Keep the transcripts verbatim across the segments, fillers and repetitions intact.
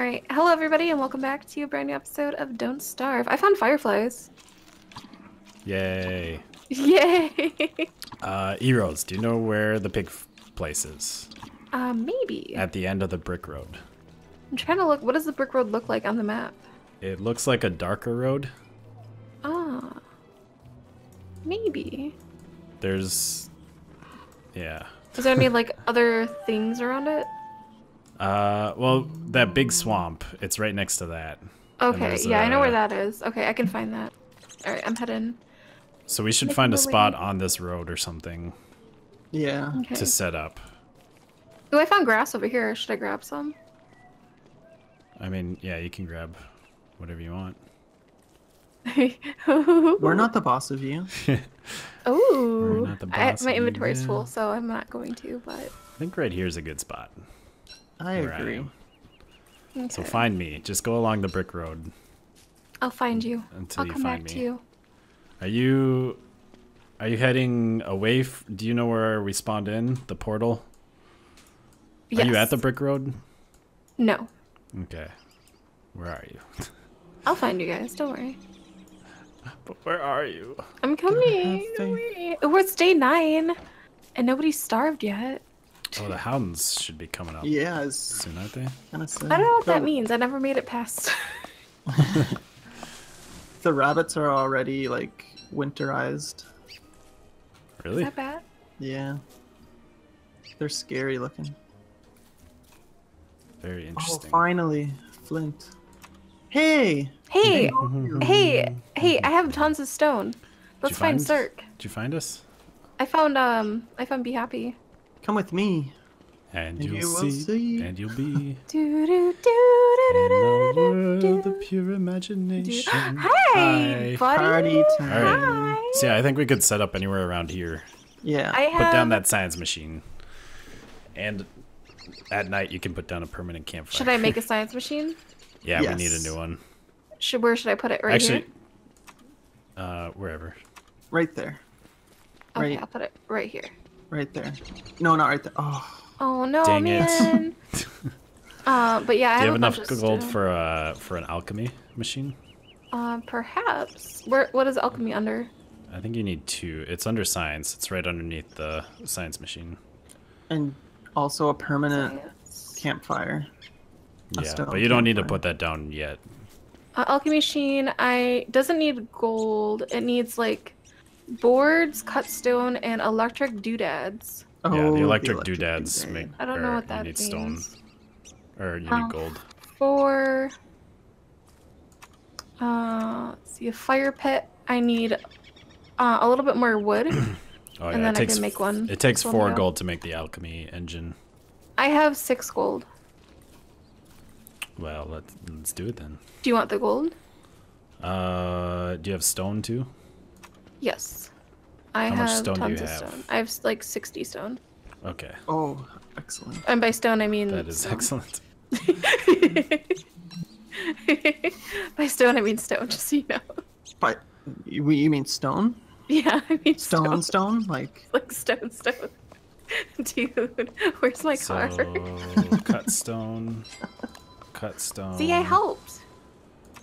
Alright, hello everybody and welcome back to a brand new episode of Don't Starve. I found fireflies. Yay. Yay! Uh, Eros, do you know where the pig place is? Uh, maybe. At the end of the brick road. I'm trying to look, what does the brick road look like on the map? It looks like a darker road. Ah. Maybe. There's... yeah. Is there any, like, other things around it? Uh, well, that big swamp. It's right next to that. Okay, yeah, a, I know where that is. Okay, I can find that. All right, I'm heading. So we should Making find a spot way. on this road or something. Yeah. Okay. To set up. Ooh, I found grass over here. Should I grab some? I mean, yeah, you can grab whatever you want. We're not the boss of you. Oh, my inventory is full, so I'm not going to, but... I think right here is a good spot. I agree. Okay. So find me. Just go along the brick road. I'll find you. Until I'll you come find back me. to you. Are you... Are you heading away? F Do you know where we spawned in? The portal? Yes. Are you at the brick road? No. Okay. Where are you? I'll find you guys. Don't worry. But where are you? I'm coming. We're it's day nine, and nobody's starved yet. Oh, the hounds should be coming up. Yeah, soon, aren't they? Honestly, I don't know what that means. I never made it past. The rabbits are already like winterized. Really? Is that bad? Yeah. They're scary looking. Very interesting. Oh, finally, Flint. Hey. Hey. Hey. Hey. I have tons of stone. Let's find Zirk. Did you find us? I found um. I found Be Happy. Come with me, and, and you'll you see, see, and you'll be. Do do do do do do do. The pure imagination. Hi, Hi, buddy. Party time. All right. So yeah, I think we could set up anywhere around here. Yeah. I have... Put down that science machine, and at night you can put down a permanent campfire. Should I make a science machine? Yeah, yes. We need a new one. Should where should I put it? Right Actually, here. Uh, wherever. Right there. Okay, right. I'll put it right here. Right there. No, not right there. Oh, oh no, Dang man. It. uh, but yeah, I Do you have, have enough gold for uh for an alchemy machine? Uh, perhaps. Where? What is alchemy under? I think you need two. It's under science. It's right underneath the science machine. And also a permanent science. campfire. A yeah, but you don't need fire. to put that down yet. Uh, alchemy machine. I doesn't need gold. It needs like. Boards, cut stone, and electric doodads. Oh, yeah, the electric, the electric doodads doodad. make. I don't know what that means. You need means. stone, or you um, need gold. For uh, let's see, a fire pit. I need uh, a little bit more wood, oh, and yeah, then takes, I can make one. It takes one four gold to make the alchemy engine. I have six gold. Well, let's let's do it then. Do you want the gold? Uh, do you have stone too? Yes, I How have stone tons of have? stone. I have like sixty stone. Okay. Oh, excellent. And by stone I mean that is stone. excellent. By stone I mean stone, just so you know. By you mean stone? Yeah, I mean stone. Stone, stone, like like stone, stone. Dude, where's my so, car? cut stone, cut stone. See, I helped.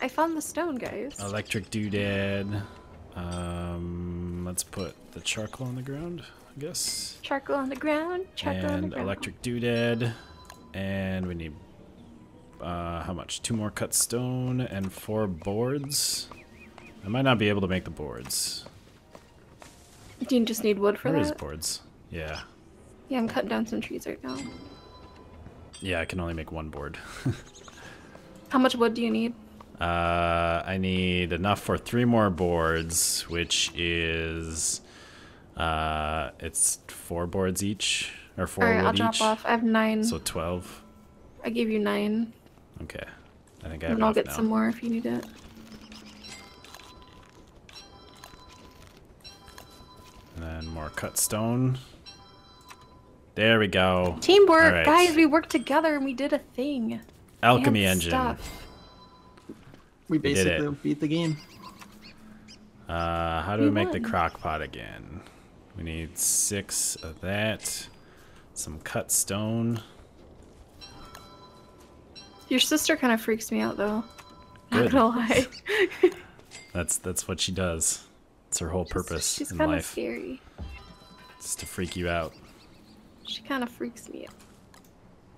I found the stone, guys. Electric doodad. Um, let's put the charcoal on the ground, I guess. Charcoal on the ground, charcoal and on the ground. And electric doodad. And we need, uh, how much? Two more cut stone and four boards. I might not be able to make the boards. Do you just need wood for Where that? There is boards, yeah. Yeah, I'm cutting down some trees right now. Yeah, I can only make one board. How much wood do you need? Uh, I need enough for three more boards, which is, uh, it's four boards each, or four All right, wood I'll drop each. off. I have nine. So twelve. I gave you nine. Okay. I think I have and I'll get now. some more if you need it. And then more cut stone. There we go. Teamwork, right. guys. We worked together and we did a thing. Alchemy engine. Stuff. We basically beat the game. Uh, how do we, we make the crock pot again? We need six of that. Some cut stone. Your sister kind of freaks me out, though. Good. Not gonna lie. That's that's what she does. It's her whole purpose she's, she's in life. She's kind of scary. Just to freak you out. She kind of freaks me out.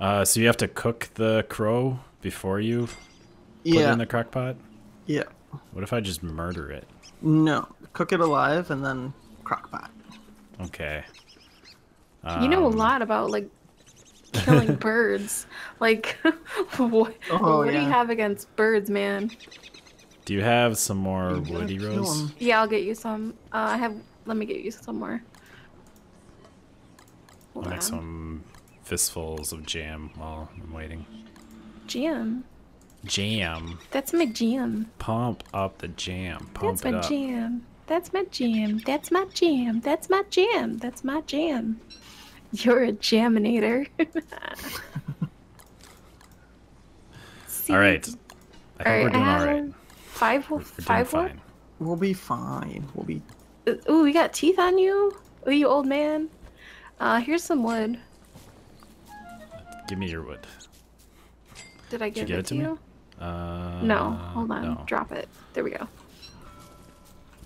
Uh, so you have to cook the crow before you put yeah. it in the crock pot? Yeah. What if I just murder it? No. Cook it alive and then crock pot. Okay. Um, you know a lot about, like, killing birds. Like, what, oh, what yeah. do you have against birds, man? Do you have some more woody rose? Yeah, I'll get you some. Uh, I have. Let me get you some more. Hold I'll on. Make some fistfuls of jam while I'm waiting. Jam? Jam. That's my jam. Pump up the jam. Pump That's it my up. jam. That's my jam. That's my jam. That's my jam. That's my jam. You're a jaminator. all right. I think all right, we're doing um, all right. Five, we're, we're five fine. We'll be fine. We'll be. Ooh, we got teeth on you. Ooh, you old man. Uh, here's some wood. Give me your wood. Did I give Did you it, give it to you? Me? Uh, no, hold on. No. Drop it. There we go.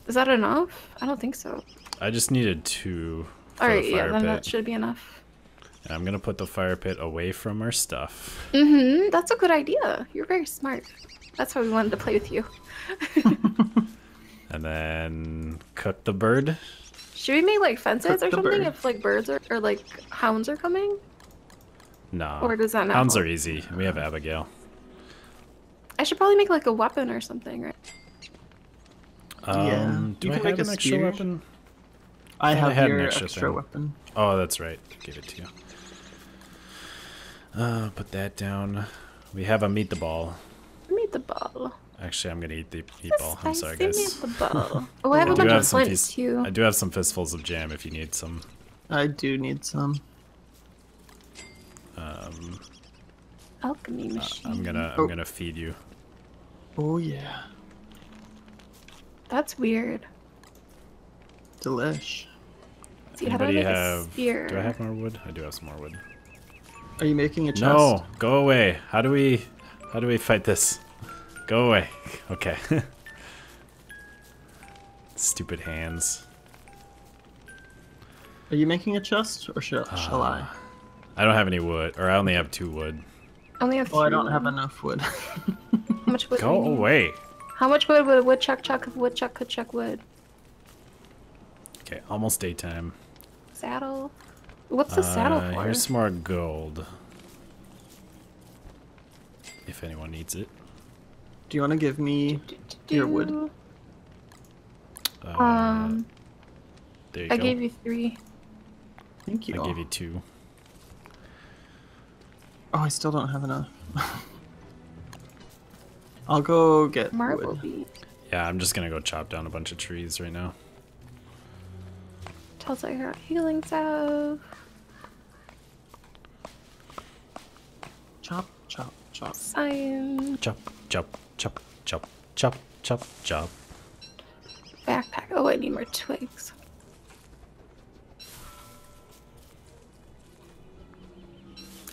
Is that enough? I don't think so. I just needed two. All right, the fire yeah, then pit. That should be enough. And I'm gonna put the fire pit away from our stuff. Mm-hmm. That's a good idea. You're very smart. That's why we wanted to play with you. And then cook the bird. Should we make like fences cook or something if like birds are, or like hounds are coming? No. Or does that not hounds help? Are easy. We have Abigail. I should probably make like a weapon or something, right? Um, yeah. Do you I can have make an extra weapon? I, I have your an extra, extra weapon. Oh, that's right. Give it to you. Uh, put that down. We have a meat the ball. Meat the ball. Actually, I'm gonna eat the meatball. I'm sorry, guys. Meat the ball. Oh, I have I a bunch have of Flint too. I do have some fistfuls of jam if you need some. I do need some. Um. Alchemy machine. Uh, I'm gonna. I'm oh. gonna feed you. Oh yeah. That's weird. Delish. See, how do I make have, a spear? Do I have more wood? I do have some more wood. Are you making a chest? No, go away. How do we, how do we fight this? Go away. Okay. Stupid hands. Are you making a chest, or shall, uh, shall I? I don't have any wood, or I only have two wood. I only have. Oh, I don't have enough wood. How much wood? Go away. How much wood would a woodchuck chuck if a woodchuck could chuck wood? Okay, almost daytime. Saddle. What's the uh, saddle for? Here's some more gold. If anyone needs it. Do you want to give me do, do, do, do. your wood? Uh, um. There you I go. I gave you three. Thank you. I gave you two. Oh, I still don't have enough. I'll go get marble wood. Bead. Yeah, I'm just gonna go chop down a bunch of trees right now. Tells I got healing salve. Chop, chop, chop. Sign. Chop, chop, chop, chop, chop, chop, chop. Backpack. Oh, I need more twigs.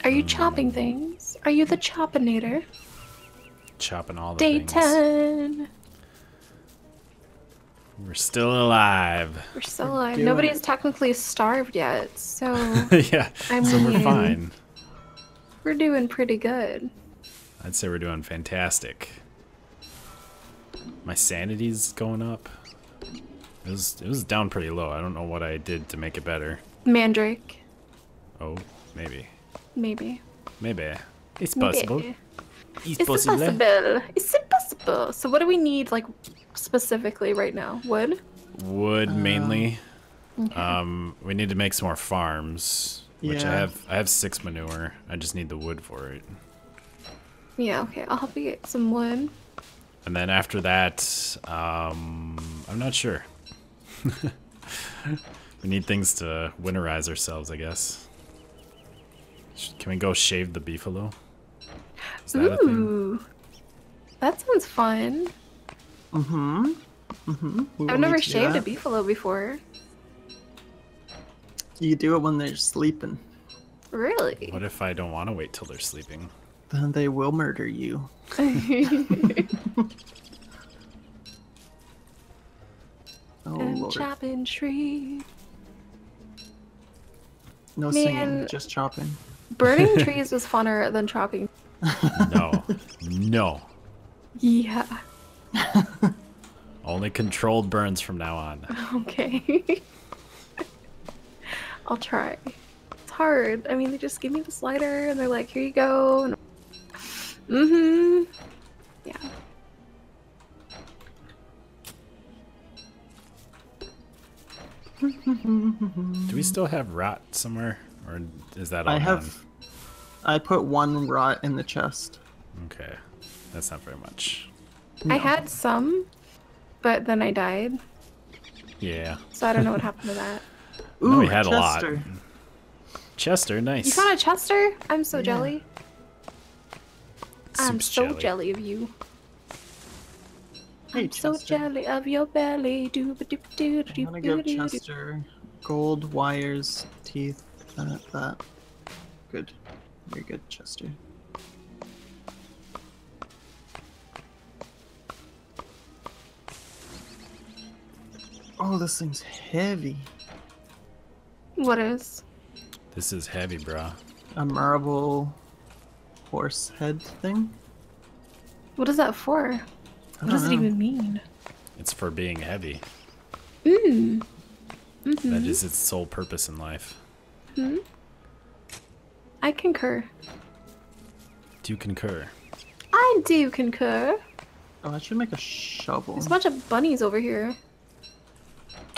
Are you mm. chopping things? Are you the choppinator? Chopping all the Day things. ten. We're still alive. We're still we're alive. Nobody's it. technically starved yet, so yeah, I mean, so we're fine. We're doing pretty good. I'd say we're doing fantastic. My sanity's going up. It was it was down pretty low. I don't know what I did to make it better. Mandrake. Oh, maybe. Maybe. Maybe. It's possible. Maybe. It's, it's possible. possible. It's impossible. So what do we need, like, specifically right now? Wood? Wood, uh, mainly. Okay. Um, we need to make some more farms, which yeah. I have I have six manure. I just need the wood for it. Yeah, okay. I'll help you get some wood. And then after that, um, I'm not sure. We need things to winterize ourselves, I guess. Can we go shave the beefalo? Is that Ooh, that sounds fun. Mm-hmm. Mm-hmm. I've never shaved a beefalo before. You do it when they're sleeping. Really? What if I don't want to wait till they're sleeping? Then they will murder you. Oh, and Lord. Chopping tree. No Man, singing, just chopping. Burning trees was funner than chopping. No. No. Yeah. Only controlled burns from now on. Okay. I'll try. It's hard. I mean, they just give me the slider and they're like, here you go. And... Mm-hmm. Yeah. Do we still have rot somewhere, or is that all I have? I put one rot in the chest. Okay, that's not very much. No. I had some, but then I died. Yeah. So I don't know what happened to that. Ooh, no, we had Chester. a lot. Chester, nice. You found a Chester? I'm so yeah. jelly. Soup's I'm so jelly. jelly of you. Hey, I'm Chester. so jelly of your belly. Doo -ba -doo -doo -doo -doo I'm gonna give Chester gold wires, teeth, and that. Good. You're good, Chester. Oh, this thing's heavy. What is? This is heavy, brah. A marble horse head thing. What is that for? What does it even mean? It's for being heavy. Mm. Mm-hmm. That is its sole purpose in life. Mm-hmm. I concur. Do you concur? I do concur. Oh, I should make a shovel. There's a bunch of bunnies over here.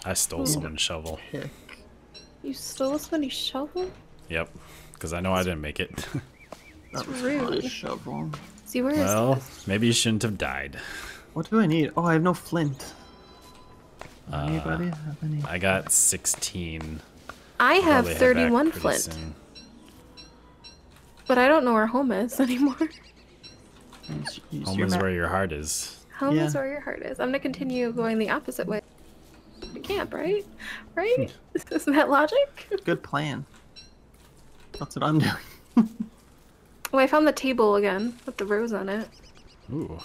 I stole Ooh. someone's shovel. Pick. You stole somebody's shovel? Yep, because I know I didn't make it. That's rude. Shovel. See, where well, is this? Maybe you shouldn't have died. What do I need? Oh, I have no flint. Uh, Anybody have any? I got sixteen. I have thirty-one flint. Soon. But I don't know where home is anymore. Home is where your heart is. Home yeah. is where your heart is. I'm going to continue going the opposite way. We can't, right? Right? Isn't that logic? Good plan. That's what I'm doing. Oh, I found the table again with the rose on it. Ooh.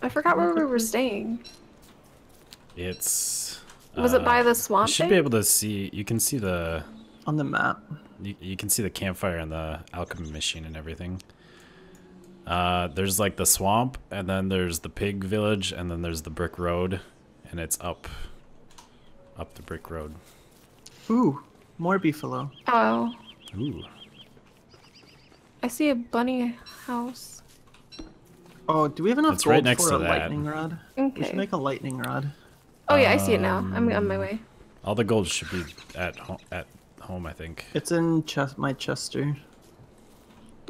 I forgot where we were staying. It's. Was uh, it by the swamp? You should thing? be able to see. You can see the. On the map. You, you can see the campfire and the alchemy machine and everything. Uh, there's like the swamp, and then there's the pig village, and then there's the brick road, and it's up. Up the brick road. Ooh. More beefalo. Oh. Ooh. I see a bunny house. Oh, do we have enough it's gold right next for to a that. lightning rod? Okay. We should make a lightning rod. Oh yeah, um, I see it now. I'm on my way. All the gold should be at home. At home, I think. It's in chest. My Chester.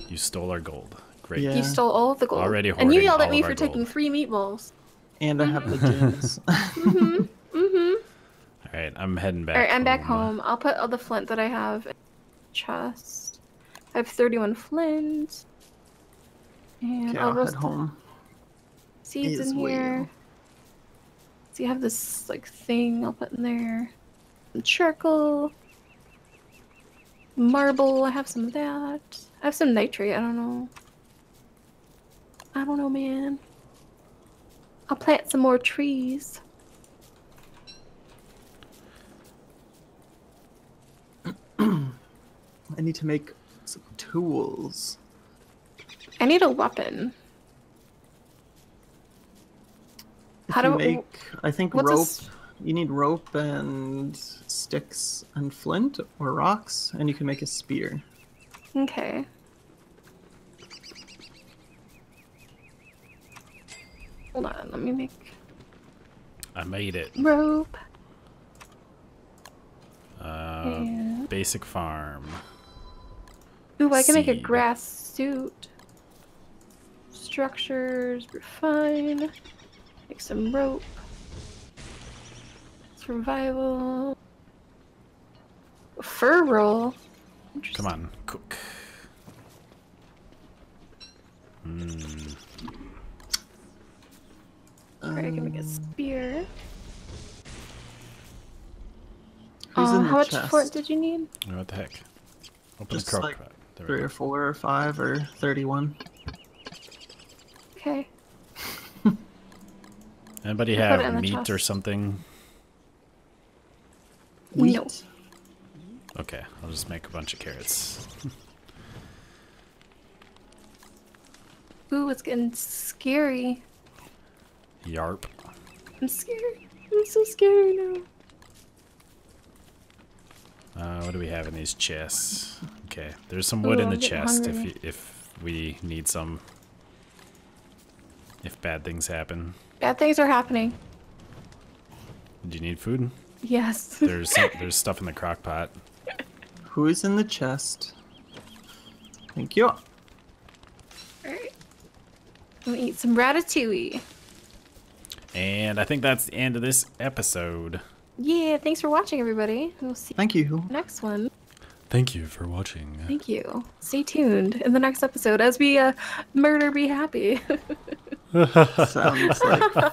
You stole our gold. Great. Yeah. You stole all of the gold. Already hoarding And you yelled at me for gold. taking three meatballs. And mm-hmm. I have the gems. Mhm. Mhm. All right, I'm heading back. All right, I'm home. back home. I'll put all the flint that I have in the chest. I have thirty-one flint. And okay, I'll, I'll roast head home. Seeds in here. Weird. So you have this like thing I'll put in there. Some charcoal. Marble. I have some of that. I have some nitrate. I don't know. I don't know, man. I'll plant some more trees. I need to make some tools. I need a weapon. If How do you make? I think rope. You need rope and sticks and flint or rocks, and you can make a spear. Okay. Hold on, let me make. I made it. Rope. Uh, yeah. Basic farm. Ooh, I can Seed. make a grass suit. Structures, refine. Make some rope. Survival. Fur roll. Come on, cook. Mm. Alright, I can make a spear. Who's uh, in the how chest? Much for it did you need? Oh, what the heck? Open just the like there three or four or five or thirty-one. Okay. Anybody have meat or something? Meat? No. Okay, I'll just make a bunch of carrots. Ooh, it's getting scary. Yarp. I'm scared. I'm so scary now. Uh, what do we have in these chests? Okay, there's some wood Ooh, in the chest if you, if we need some. If bad things happen. Bad things are happening. Do you need food? Yes. There's some, there's stuff in the crock pot. Who is in the chest? Thank you. All right. I'm gonna eat some ratatouille. And I think that's the end of this episode. Yeah, thanks for watching, everybody. We'll see Thank you. you in the next one. Thank you for watching. Thank you. Stay tuned in the next episode as we uh, murder Be Happy. Sounds like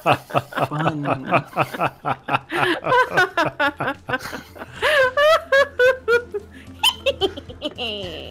fun.